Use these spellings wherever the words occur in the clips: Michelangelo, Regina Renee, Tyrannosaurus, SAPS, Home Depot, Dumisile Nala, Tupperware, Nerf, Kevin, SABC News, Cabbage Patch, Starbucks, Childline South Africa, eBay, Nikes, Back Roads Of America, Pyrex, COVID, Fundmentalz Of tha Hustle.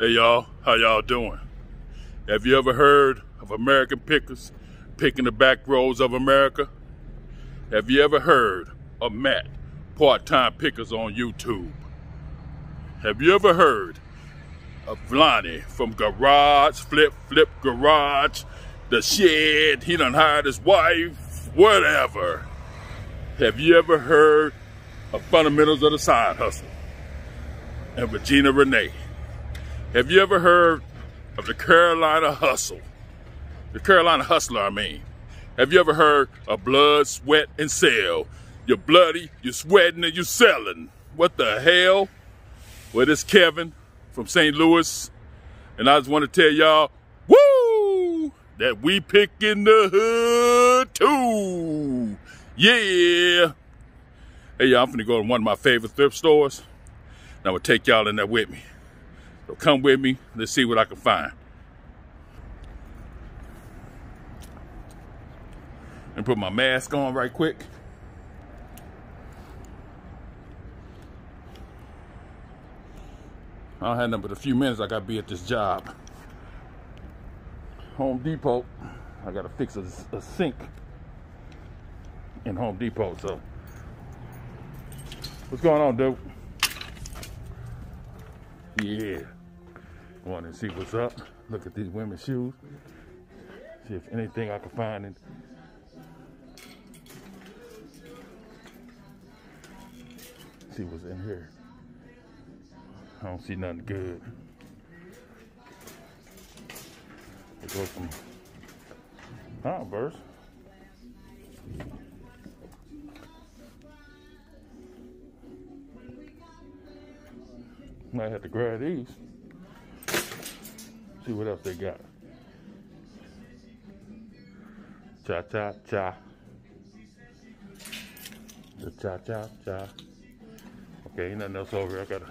Hey y'all, how y'all doing? Have you ever heard of American pickers picking the back roads of America? Have you ever heard of Matt, part-time pickers on YouTube? Have you ever heard of Lonnie from Garage, Flip Garage, the shed, he done hired his wife, whatever. Have you ever heard of Fundamentals of the Side Hustle and Regina Renee? Have you ever heard of the Carolina Hustle? The Carolina Hustler, I mean. Have you ever heard of Blood, Sweat, and Sell? You're bloody, you're sweating, and you're selling. What the hell? Well, this is Kevin from St. Louis, and I just want to tell y'all, woo, that we picking the hood too. Yeah. Hey, y'all, I'm finna go to one of my favorite thrift stores, and I'm gonna take y'all in there with me. So come with me, let's see what I can find. And put my mask on right quick. I don't have nothing but a few minutes, I gotta be at this job. Home Depot, I gotta fix a sink in Home Depot, so. What's going on, dude? Yeah. Want to see what's up. Look at these women's shoes. See if anything I can find in. See what's in here. I don't see nothing good. We go from Converse. Might have to grab these. See what else they got. Cha cha cha. The cha cha cha. Okay, ain't nothing else over here. I gotta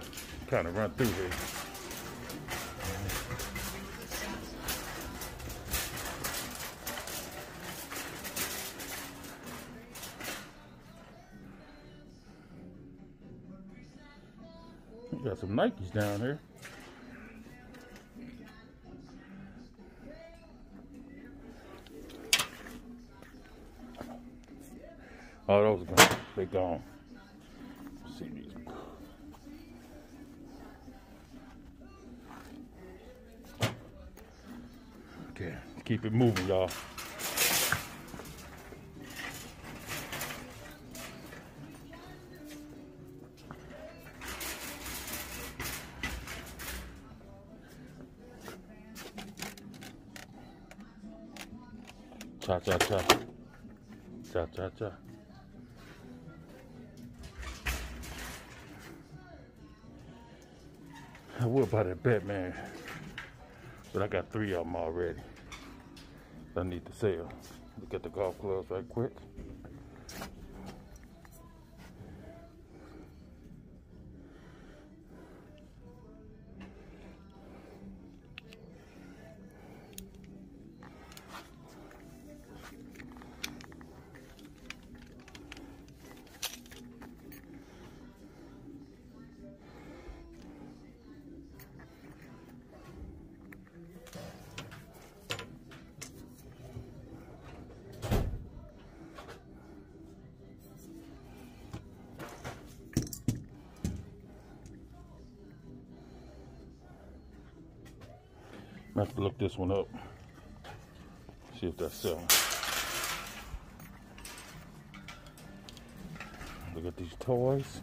kind of run through here. Got some Nikes down here. Oh, those are gone. They gone. Let's see these. Okay, keep it moving, y'all. Cha cha cha. Cha cha cha. I would buy that Batman, but I got 3 of them already. I need to sell. Look at the golf clubs right quick. I have to look this one up, see if that's selling. Look at these toys.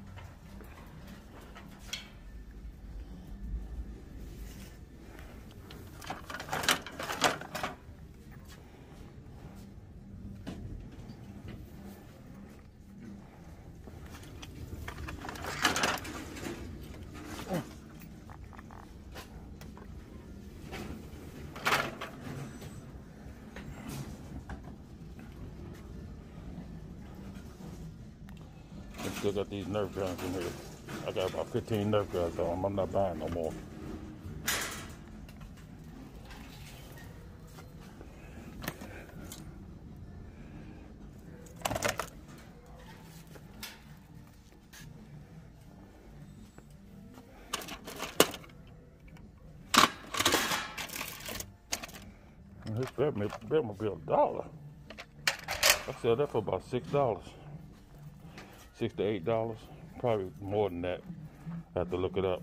Still got these Nerf guns in here. I got about 15 Nerf guns on them. I'm not buying no more. This better might be $1. I sell that for about $6. $6 to $8. Probably more than that. I have to look it up.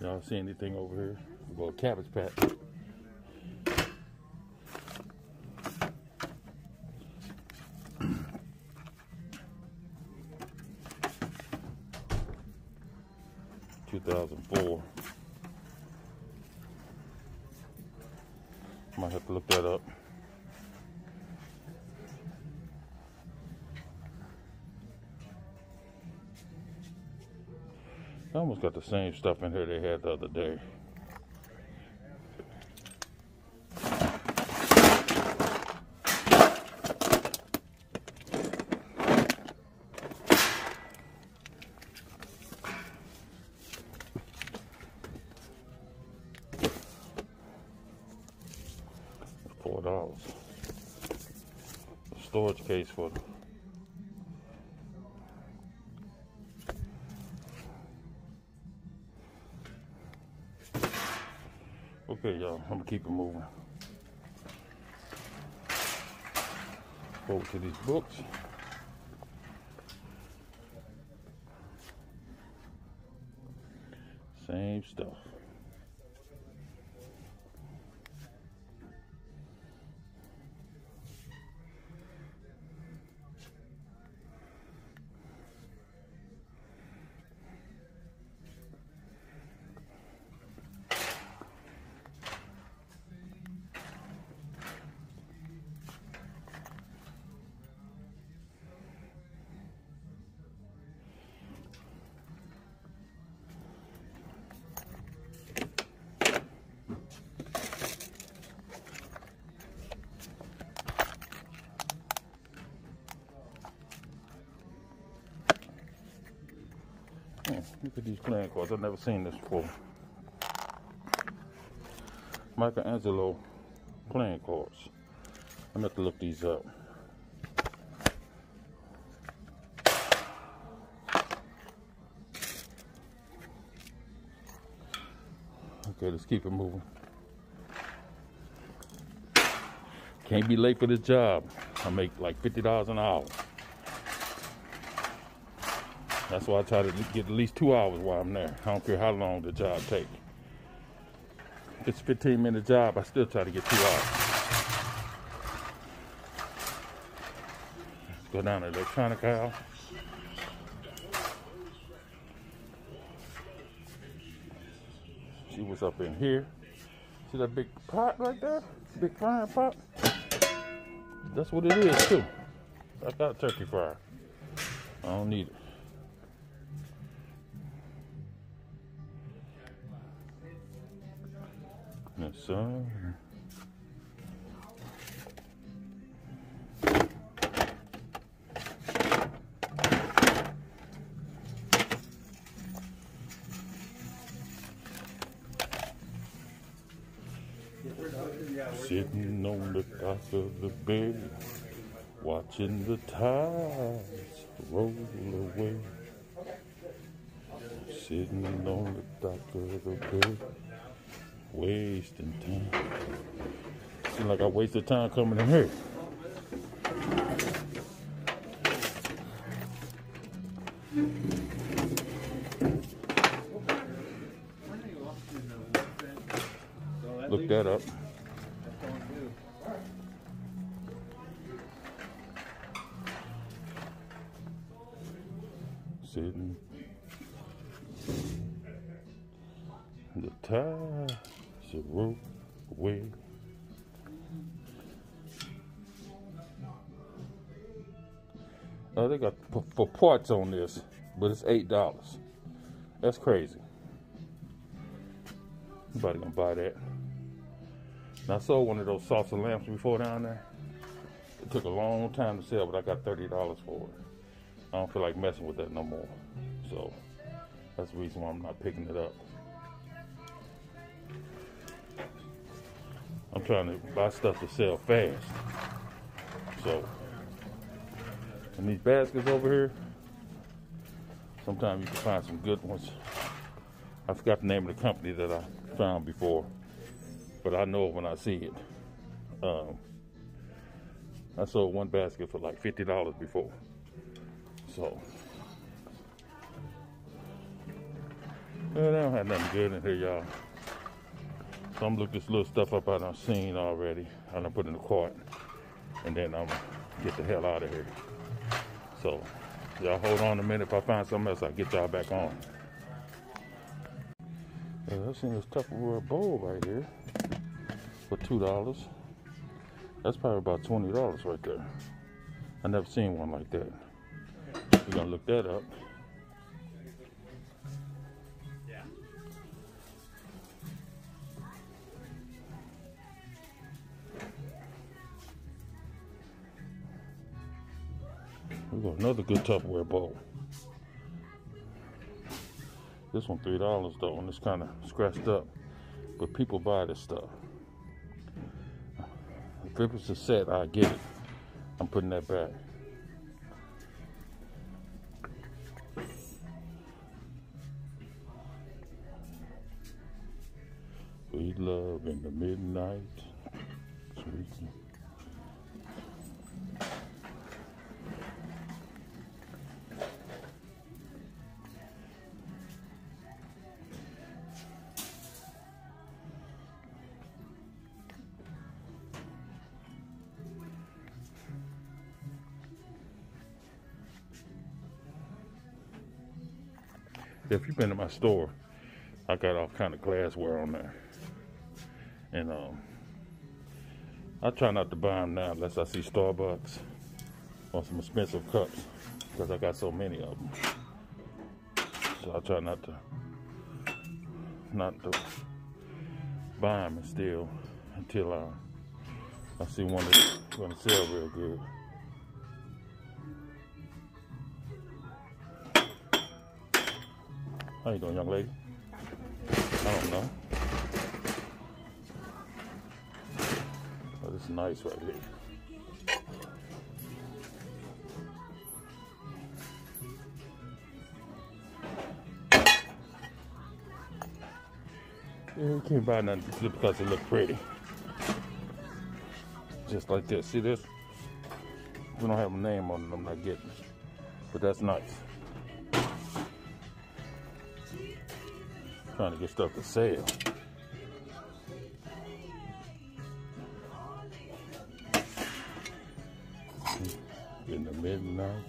Y'all see anything over here? Well, Cabbage Patch. $2004. Might have to look that up. I almost got the same stuff in here they had the other day. $4. A storage case for them. Okay, y'all, I'm gonna keep it moving. Over to these books. Same stuff. Look at these playing cards. I've never seen this before. Michelangelo playing cards. I'm going to have to look these up. Okay, let's keep it moving. Can't be late for this job. I make like $50 an hour. That's why I try to get at least 2 hours while I'm there. I don't care how long the job takes. If it's a 15-minute job, I still try to get 2 hours. Let's go down to the electronic aisle. See what's up in here. See that big pot right there? Big frying pot? That's what it is, too. I got a turkey fryer. I don't need it. Yes, sir. Sitting on the top of the bed, watching the tides roll away. Sitting on the top of the bed. Wasting time. Seems like I wasted time coming in here. Look that up. Sitting. The tide. The rope away. Oh, they got for parts on this, but it's $8. That's crazy. Nobody gonna buy that. And I sold one of those saucer lamps before down there. It took a long time to sell, but I got $30 for it. I don't feel like messing with that no more. So that's the reason why I'm not picking it up. I'm trying to buy stuff to sell fast. And these baskets over here, Sometimes you can find some good ones. I forgot the name of the company that I found before, but I know it when I see it. I sold one basket for like $50 before. So, well, I don't have nothing good in here, y'all. So I'm looking this little stuff up I've seen already. I'm gonna put it in the cart, and then I'm gonna get the hell out of here. So, y'all hold on a minute. If I find something else, I'll get y'all back on. Yeah, I've seen this Tupperware bowl right here for $2. That's probably about $20 right there. I never seen one like that. We're gonna look that up. We got another good Tupperware bowl. This one $3 though, and it's kind of scratched up, but people buy this stuff. If it was a set, I get it. I'm putting that back. Sweet love in the midnight. Sweet. If you've been to my store, I got all kind of glassware on there, and I try not to buy them now unless I see Starbucks or some expensive cups, because I got so many of them. So I try not to buy them still until I see one that's going to sell real good. How you doing, young lady? I don't know. Oh, this is nice right here. Yeah, you can't buy nothing just because it looks pretty. Just like this. See this? We don't have a name on it, I'm not getting it. But that's nice. Trying to get stuff to sell. In the midnight.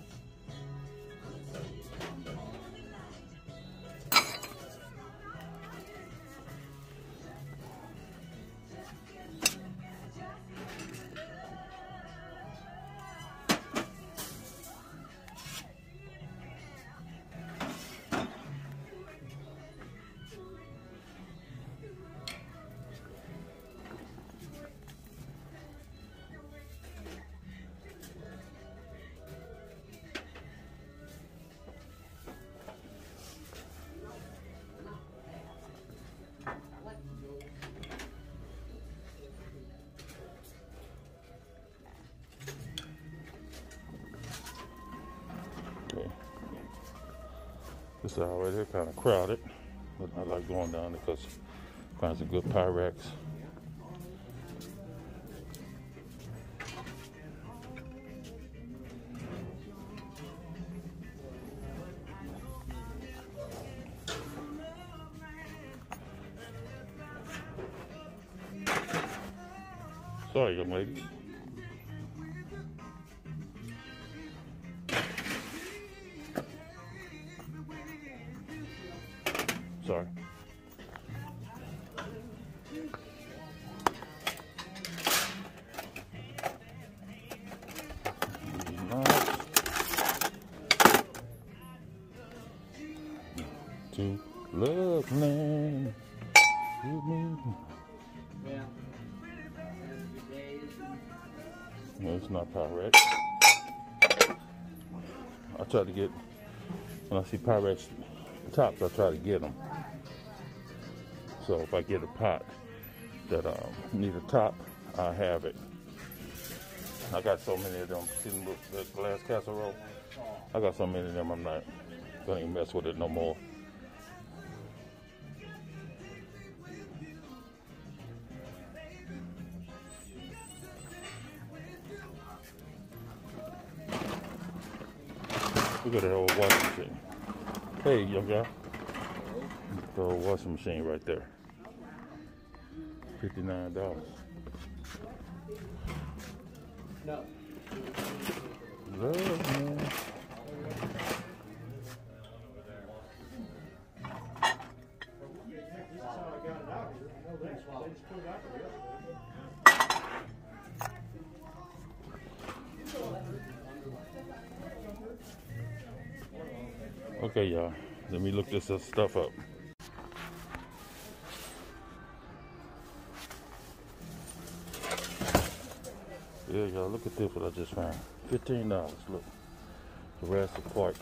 This hour right here kind of crowded, but I like going down because it finds a good Pyrex. Sorry, young lady. Sorry. To love land. Yeah. No, it's not Pyrex. I try to get, when I see Pyrex tops, I try to get them. So if I get a pot that need a top, I have it. I got so many of them. See the glass casserole? I got so many of them, I'm not Don't even mess with it no more. Look at that old washing machine. Hey, young guy. The old washing machine right there. $59. No. Love, man. Okay, y'all, let me look this stuff up. Yeah, y'all, look at this, what I just found. $15, look. Jurassic Park.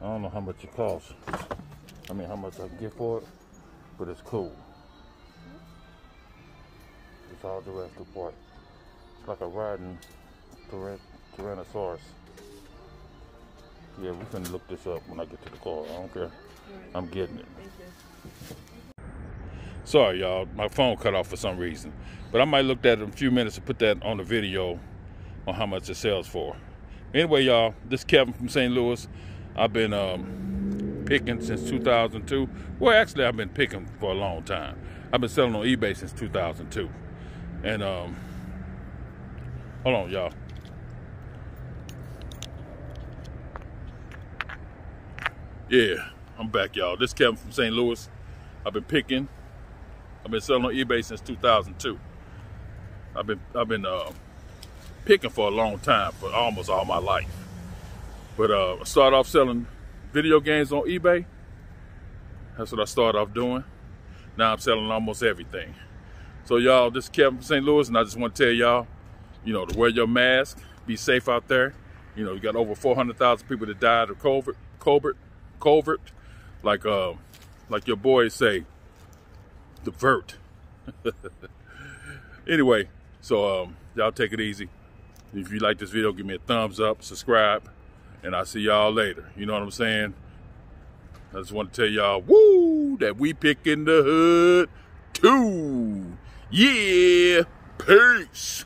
I don't know how much it costs. I mean, how much I can get for it, but it's cool. It's all Jurassic Park. It's like a riding Tyrannosaurus. Yeah, we can look this up when I get to the car. I don't care. I'm getting it. Sorry, y'all. My phone cut off for some reason. But I might look at it in a few minutes and put that on the video on how much it sells for. Anyway, y'all, this is Kevin from St. Louis. I've been picking since 2002. Well, actually, I've been picking for a long time. I've been selling on eBay since 2002. And, hold on, y'all. Yeah, I'm back, y'all. This is Kevin from St. Louis. I've been picking. I've been selling on eBay since 2002. I've been picking for a long time, for almost all my life. But I started off selling video games on eBay. That's what I started off doing. Now I'm selling almost everything. So y'all, this is Kevin from St. Louis, and I just want to tell y'all, you know, to wear your mask, be safe out there. You know, you got over 400,000 people that died of COVID. Like your boys say, the vert. Anyway, so y'all take it easy. If you like this video, give me a thumbs up, subscribe, and I'll see y'all later. You know what I'm saying? I just want to tell y'all, woo, that we pick in the hood too. Yeah, peace.